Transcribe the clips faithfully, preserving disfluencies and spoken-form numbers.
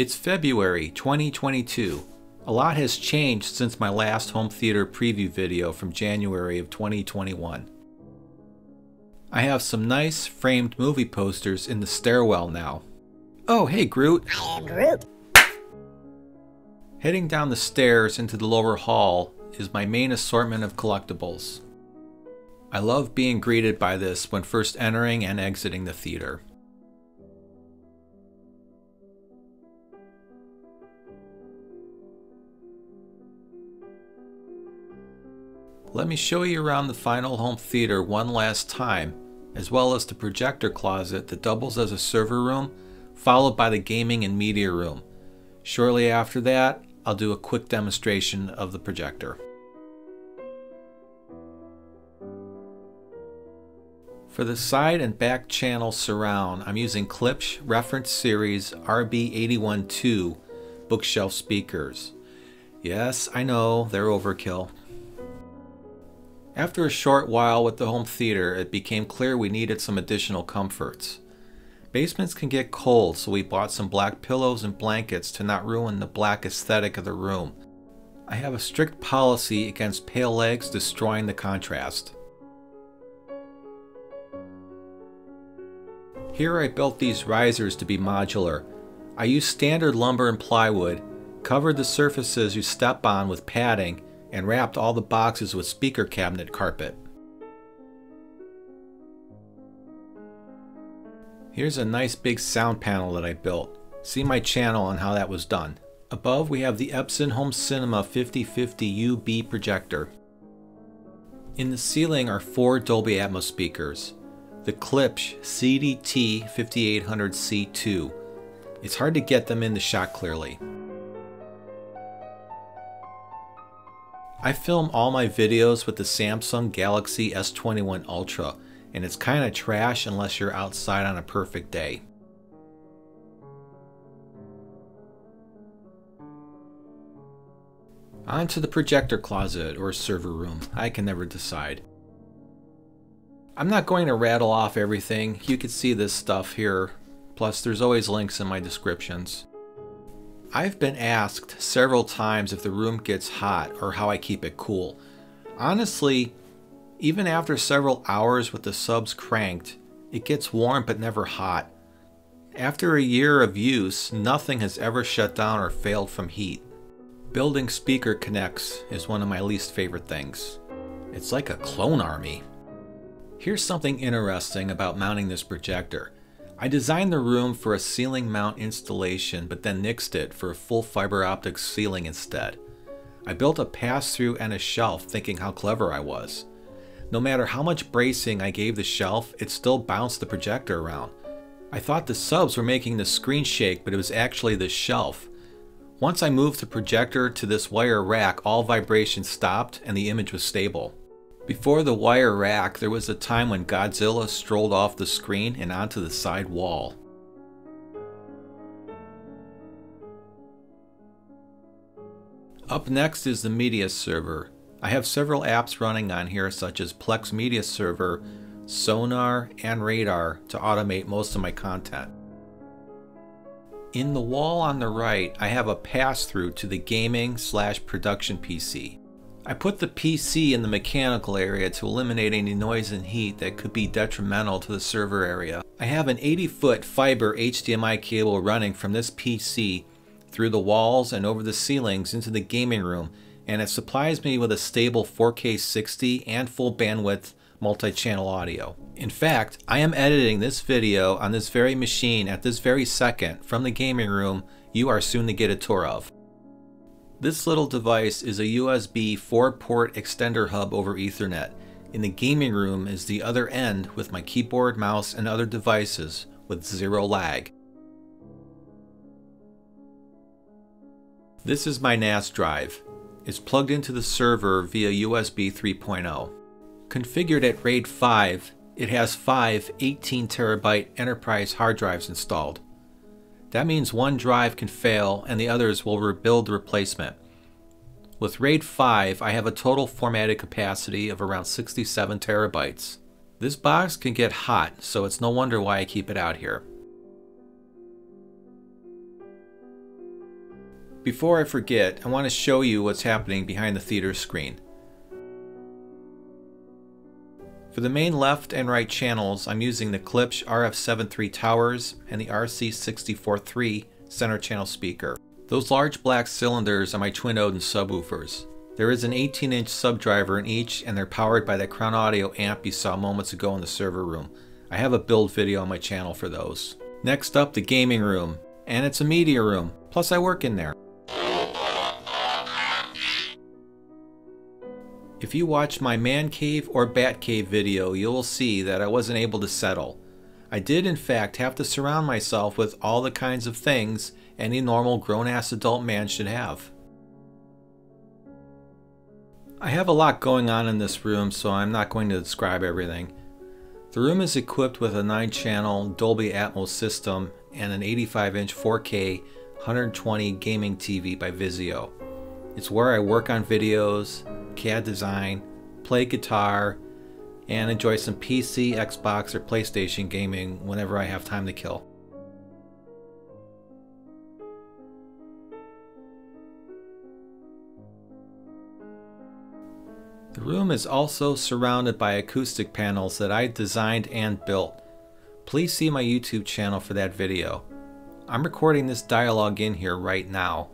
It's February twenty twenty-two. A lot has changed since my last home theater preview video from January of twenty twenty-one. I have some nice framed movie posters in the stairwell now. Oh, hey Groot! I am Groot! Heading down the stairs into the lower hall is my main assortment of collectibles. I love being greeted by this when first entering and exiting the theater. Let me show you around the final home theater one last time, as well as the projector closet that doubles as a server room, followed by the gaming and media room. Shortly after that, I'll do a quick demonstration of the projector. For the side and back channel surround, I'm using Klipsch Reference Series R B eighty-one two bookshelf speakers. Yes, I know, they're overkill. After a short while with the home theater, it became clear we needed some additional comforts. Basements can get cold, so we bought some black pillows and blankets to not ruin the black aesthetic of the room. I have a strict policy against pale legs destroying the contrast. Here I built these risers to be modular. I used standard lumber and plywood, covered the surfaces you step on with padding, and wrapped all the boxes with speaker cabinet carpet. Here's a nice big sound panel that I built. See my channel on how that was done. Above we have the Epson Home Cinema fifty fifty U B projector. In the ceiling are four Dolby Atmos speakers. The Klipsch C D T fifty-eight hundred C two. It's hard to get them in the shot clearly. I film all my videos with the Samsung Galaxy S twenty-one Ultra, and it's kinda trash unless you're outside on a perfect day. On to the projector closet or server room, I can never decide. I'm not going to rattle off everything, you can see this stuff here, plus there's always links in my descriptions. I've been asked several times if the room gets hot or how I keep it cool. Honestly, even after several hours with the subs cranked, it gets warm but never hot. After a year of use, nothing has ever shut down or failed from heat. Building speaker connects is one of my least favorite things. It's like a clone army. Here's something interesting about mounting this projector. I designed the room for a ceiling mount installation, but then nixed it for a full fiber optic ceiling instead. I built a pass-through and a shelf thinking how clever I was. No matter how much bracing I gave the shelf, it still bounced the projector around. I thought the subs were making the screen shake, but it was actually the shelf. Once I moved the projector to this wire rack, all vibrations stopped and the image was stable. Before the wire rack, there was a time when Godzilla strolled off the screen and onto the side wall. Up next is the media server. I have several apps running on here such as Plex Media Server, Sonarr, and Radarr to automate most of my content. In the wall on the right, I have a pass-through to the gaming slash production P C. I put the P C in the mechanical area to eliminate any noise and heat that could be detrimental to the server area. I have an eighty foot fiber H D M I cable running from this P C through the walls and over the ceilings into the gaming room, and it supplies me with a stable four K sixty and full bandwidth multi-channel audio. In fact, I am editing this video on this very machine at this very second from the gaming room you are soon to get a tour of. This little device is a U S B four port extender hub over Ethernet. In the gaming room is the other end with my keyboard, mouse, and other devices with zero lag. This is my N A S drive. It's plugged into the server via U S B three point oh. Configured at RAID five, it has five eighteen terabyte enterprise hard drives installed. That means one drive can fail and the others will rebuild the replacement. With RAID five, I have a total formatted capacity of around sixty-seven terabytes. This box can get hot, so it's no wonder why I keep it out here. Before I forget, I want to show you what's happening behind the theater screen. For the main left and right channels, I'm using the Klipsch R F seven three towers and the R C sixty-four three center channel speaker. Those large black cylinders are my twin Odin subwoofers. There is an eighteen inch subdriver in each, and they're powered by that Crown Audio amp you saw moments ago in the server room. I have a build video on my channel for those. Next up, the gaming room. And it's a media room, plus I work in there. If you watch my man cave or bat cave video, you will see that I wasn't able to settle. I did in fact have to surround myself with all the kinds of things any normal grown-ass adult man should have. I have a lot going on in this room, so I'm not going to describe everything. The room is equipped with a nine channel Dolby Atmos system and an eighty-five inch four K one twenty gaming T V by Vizio. It's where I work on videos, C A D design, play guitar, and enjoy some P C, Xbox, or PlayStation gaming whenever I have time to kill. The room is also surrounded by acoustic panels that I designed and built. Please see my YouTube channel for that video. I'm recording this dialogue in here right now.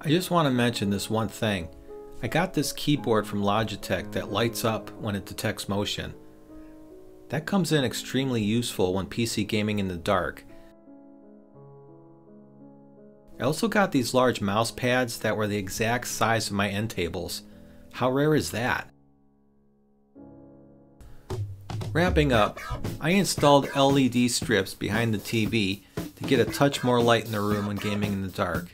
I just want to mention this one thing. I got this keyboard from Logitech that lights up when it detects motion. That comes in extremely useful when P C gaming in the dark. I also got these large mouse pads that were the exact size of my end tables. How rare is that? Wrapping up, I installed L E D strips behind the T V to get a touch more light in the room when gaming in the dark.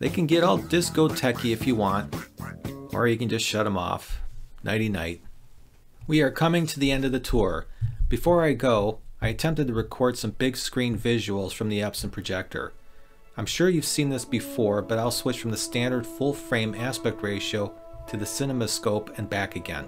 They can get all disco-techy if you want, or you can just shut them off. Nighty-night. We are coming to the end of the tour. Before I go, I attempted to record some big screen visuals from the Epson projector. I'm sure you've seen this before, but I'll switch from the standard full-frame aspect ratio to the CinemaScope and back again.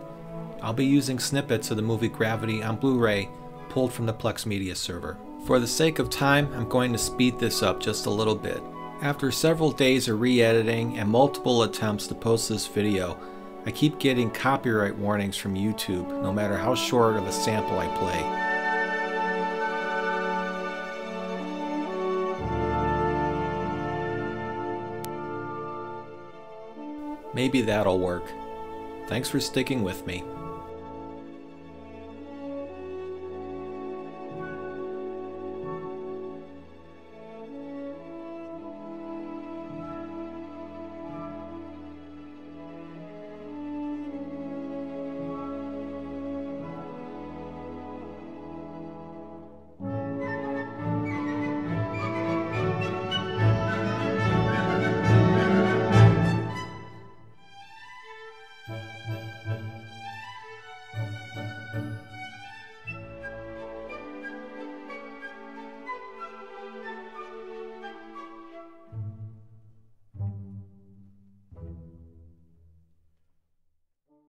I'll be using snippets of the movie Gravity on Blu-ray pulled from the Plex Media Server. For the sake of time, I'm going to speed this up just a little bit. After several days of re-editing and multiple attempts to post this video, I keep getting copyright warnings from YouTube, no matter how short of a sample I play. Maybe that'll work. Thanks for sticking with me.